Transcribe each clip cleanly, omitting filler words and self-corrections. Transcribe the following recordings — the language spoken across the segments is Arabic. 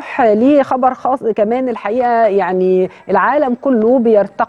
نروح لخبر خاص كمان. الحقيقة يعني العالم كله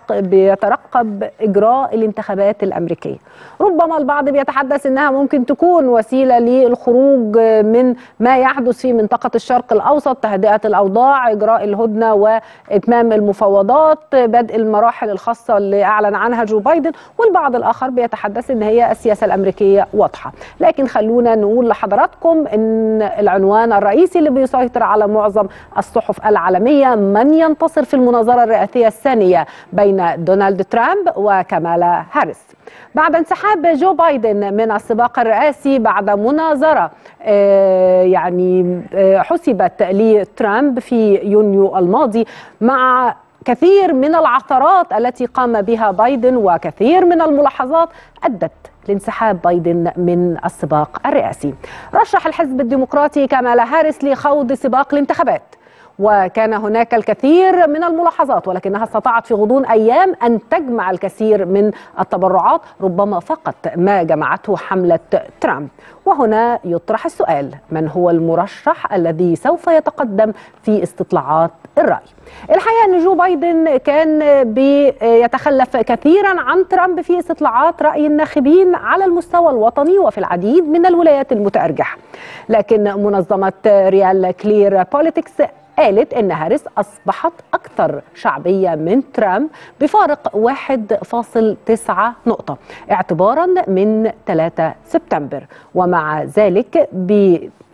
بيترقب إجراء الانتخابات الأمريكية. ربما البعض بيتحدث إنها ممكن تكون وسيلة للخروج من ما يحدث في منطقة الشرق الأوسط، تهدئة الأوضاع، إجراء الهدنة وإتمام المفاوضات، بدء المراحل الخاصة اللي أعلن عنها جو بايدن، والبعض الآخر بيتحدث إن هي السياسة الأمريكية واضحة. لكن خلونا نقول لحضراتكم إن العنوان الرئيسي اللي بيسيطر على معظم الصحف العالمية: من ينتصر في المناظرة الرئاسية الثانية بين دونالد ترامب وكامالا هاريس؟ بعد انسحاب جو بايدن من السباق الرئاسي بعد مناظرة يعني حسبت لترامب في يونيو الماضي، مع كثير من العثرات التي قام بها بايدن وكثير من الملاحظات أدت لانسحاب بايدن من السباق الرئاسي. رشح الحزب الديمقراطي كامالا هاريس لخوض سباق الانتخابات، وكان هناك الكثير من الملاحظات، ولكنها استطاعت في غضون أيام أن تجمع الكثير من التبرعات، ربما فقط ما جمعته حملة ترامب. وهنا يطرح السؤال: من هو المرشح الذي سوف يتقدم في استطلاعات الرأي؟ الحقيقة أن جو بايدن كان بيتخلف كثيرا عن ترامب في استطلاعات رأي الناخبين على المستوى الوطني وفي العديد من الولايات المتأرجح، لكن منظمة ريال كلير بوليتكس قالت أن هاريس أصبحت أكثر شعبية من ترامب بفارق 1.9 نقطة اعتبارا من 3 سبتمبر. ومع ذلك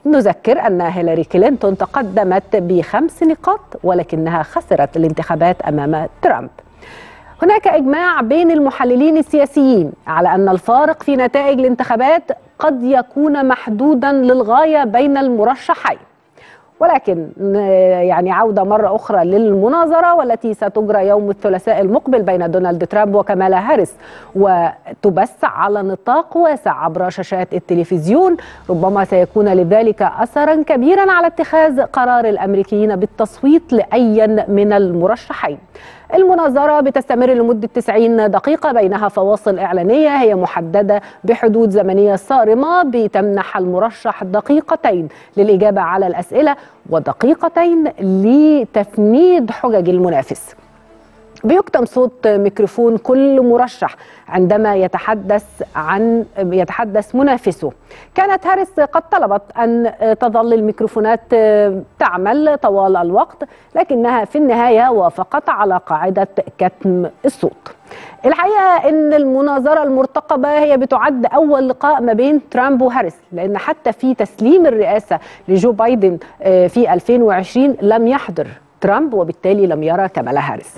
نذكر أن هيلاري كلينتون تقدمت ب5 نقاط ولكنها خسرت الانتخابات أمام ترامب. هناك إجماع بين المحللين السياسيين على أن الفارق في نتائج الانتخابات قد يكون محدودا للغاية بين المرشحين، ولكن يعني عودة مرة أخرى للمناظرة والتي ستجرى يوم الثلاثاء المقبل بين دونالد ترامب وكامالا هاريس، وتبث على نطاق واسع عبر شاشات التلفزيون. ربما سيكون لذلك أثرا كبيرا على اتخاذ قرار الأمريكيين بالتصويت لأي من المرشحين. المناظرة بتستمر لمدة 90 دقيقة بينها فواصل إعلانية هي محددة بحدود زمنية صارمة بتمنح المرشح 2 دقيقتين للإجابة على الأسئلة و2 دقيقتين لتفنيد حجج المنافس. بيكتم صوت ميكروفون كل مرشح عندما يتحدث منافسه. كانت هاريس قد طلبت أن تظل الميكروفونات تعمل طوال الوقت، لكنها في النهاية وافقت على قاعدة كتم الصوت. الحقيقة أن المناظرة المرتقبة هي بتعد أول لقاء ما بين ترامب وهاريس، لأن حتى في تسليم الرئاسة لجو بايدن في 2020 لم يحضر ترامب، وبالتالي لم يرى كامالا هاريس.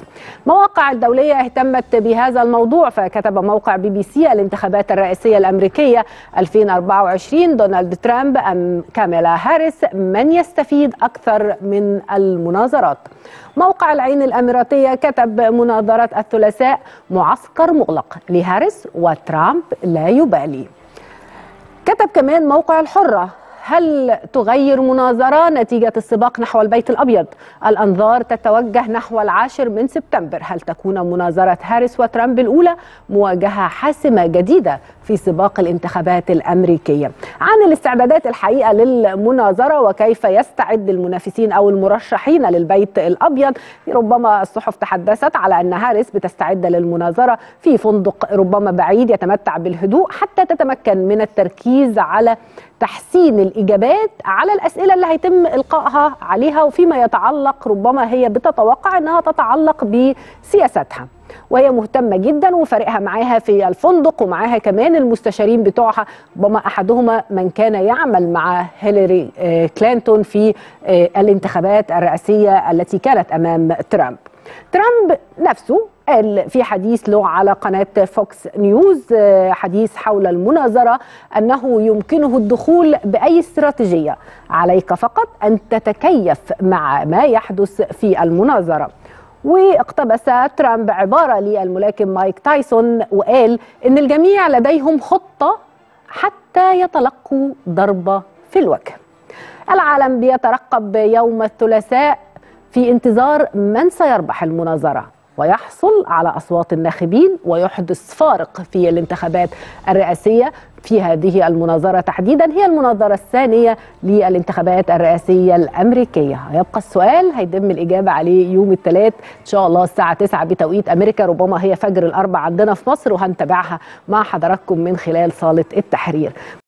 مواقع الدولية اهتمت بهذا الموضوع، فكتب موقع BBC: الانتخابات الرئاسية الأمريكية 2024، دونالد ترامب أم كامالا هاريس، من يستفيد أكثر من المناظرات؟ موقع العين الأميراتية كتب: مناظرة الثلاثاء معسكر مغلق لهاريس وترامب لا يبالي. كتب كمان موقع الحرة: هل تغير مناظرة نتيجة السباق نحو البيت الأبيض؟ الأنظار تتوجه نحو 10 من سبتمبر. هل تكون مناظرة هاريس وترامب الأولى مواجهة حاسمة جديدة في سباق الانتخابات الأمريكية؟ عن الاستعدادات الحقيقة للمناظرة وكيف يستعد المنافسين أو المرشحين للبيت الأبيض، ربما الصحف تحدثت على أن هاريس بتستعد للمناظرة في فندق ربما بعيد يتمتع بالهدوء حتى تتمكن من التركيز على تحسين الإجابات على الأسئلة اللي هيتم إلقائها عليها، وفيما يتعلق ربما هي بتتوقع أنها تتعلق بسياستها، وهي مهتمة جدا وفريقها معاها في الفندق ومعاها كمان المستشارين بتوعها، ربما أحدهما من كان يعمل مع هيلاري كلينتون في الانتخابات الرئاسية التي كانت أمام ترامب. ترامب نفسه قال في حديث له على قناة فوكس نيوز، حديث حول المناظرة، أنه يمكنه الدخول بأي استراتيجية، عليك فقط أن تتكيف مع ما يحدث في المناظرة. واقتبس ترامب عبارة للملاكم مايك تايسون وقال إن الجميع لديهم خطة حتى يتلقوا ضربة في الوجه. العالم بيترقب يوم الثلاثاء في انتظار من سيربح المناظرة، ويحصل على أصوات الناخبين ويحدث فارق في الانتخابات الرئاسية. في هذه المناظرة تحديدا هي المناظرة الثانية للانتخابات الرئاسية الأمريكية. يبقى السؤال هيتم الإجابة عليه يوم الثلاث إن شاء الله الساعة 9 بتوقيت أمريكا، ربما هي فجر الأربع عندنا في مصر، وهنتابعها مع حضراتكم من خلال صالة التحرير.